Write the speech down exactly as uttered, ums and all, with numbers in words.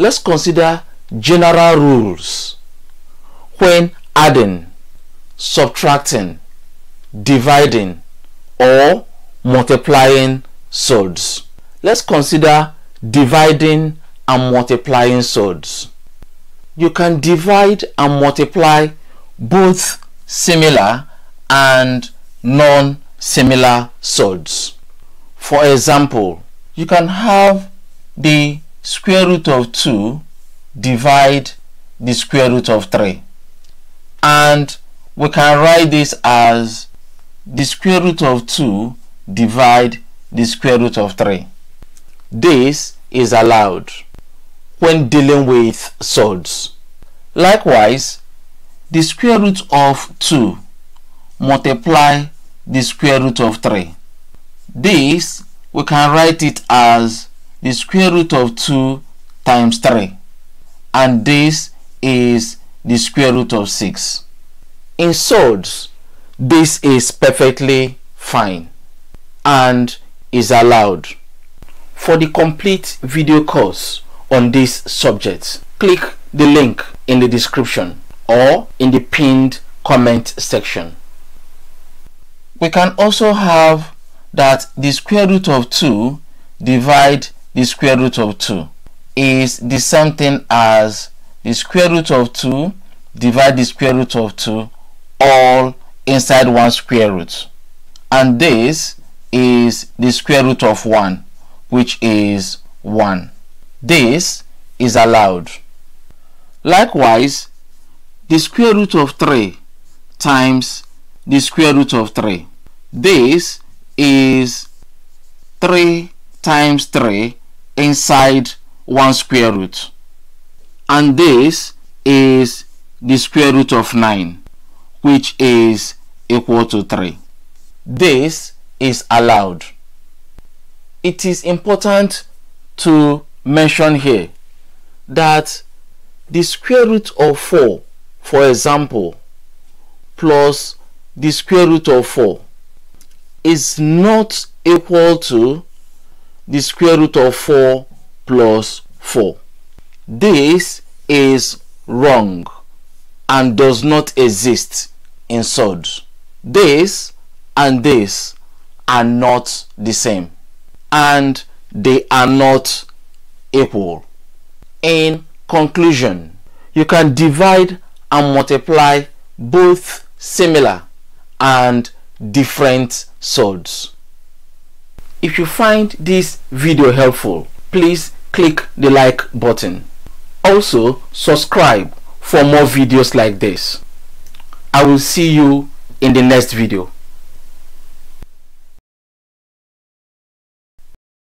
Let's consider general rules when adding, subtracting, dividing, or multiplying surds. Let's consider dividing and multiplying surds. You can divide and multiply both similar and non-similar surds. For example, you can have the square root of two divide the square root of three, and we can write this as the square root of two divide the square root of three. This is allowed when dealing with surds. Likewise, the square root of two multiply the square root of three. This we can write it as the square root of two times three, and this is the square root of six. In surds, this is perfectly fine and is allowed. For the complete video course on this subject, click the link in the description or in the pinned comment section. We can also have that the square root of two divide the square root of two is the same thing as the square root of two divide the square root of two, all inside one square root, and this is the square root of one, which is one. This is allowed. Likewise, the square root of three times the square root of three. This is three times three inside one square root, and this is the square root of nine, which is equal to three. This is allowed. It is important to mention here that the square root of four, for example, plus the square root of four is not equal to the square root of four plus four. This is wrong and does not exist in surds. This and this are not the same, and they are not equal. In conclusion, you can divide and multiply both similar and different surds. If you find this video helpful, please click the like button. Also, subscribe for more videos like this. I will see you in the next video.